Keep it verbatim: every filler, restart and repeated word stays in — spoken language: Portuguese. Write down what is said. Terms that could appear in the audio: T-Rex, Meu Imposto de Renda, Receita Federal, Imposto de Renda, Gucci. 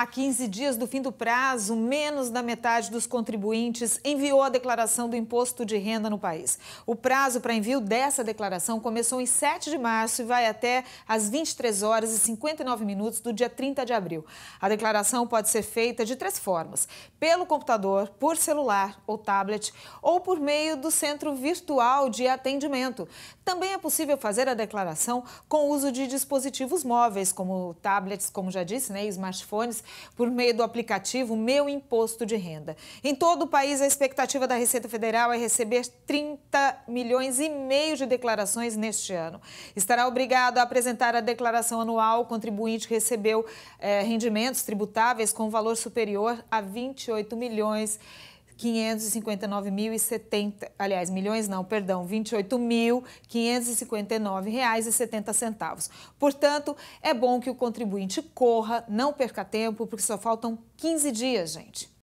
A quinze dias do fim do prazo, menos da metade dos contribuintes enviou a declaração do Imposto de Renda no país. O prazo para envio dessa declaração começou em sete de março e vai até às vinte e três horas e cinquenta e nove minutos do dia trinta de abril. A declaração pode ser feita de três formas: pelo computador, por celular ou tablet, ou por meio do Centro Virtual de Atendimento. Também é possível fazer a declaração com o uso de dispositivos móveis, como tablets, como já disse, né, e smartphones, por meio do aplicativo Meu Imposto de Renda. Em todo o país, a expectativa da Receita Federal é receber trinta milhões e meio de declarações neste ano. Estará obrigado a apresentar a declaração anual o contribuinte que recebeu eh, rendimentos tributáveis com valor superior a vinte e oito milhões quinhentos e cinquenta e nove mil e setenta, aliás, milhões não, perdão, vinte e oito mil quinhentos e cinquenta e nove reais e setenta centavos. Portanto, é bom que o contribuinte corra, não perca tempo, porque só faltam quinze dias, gente.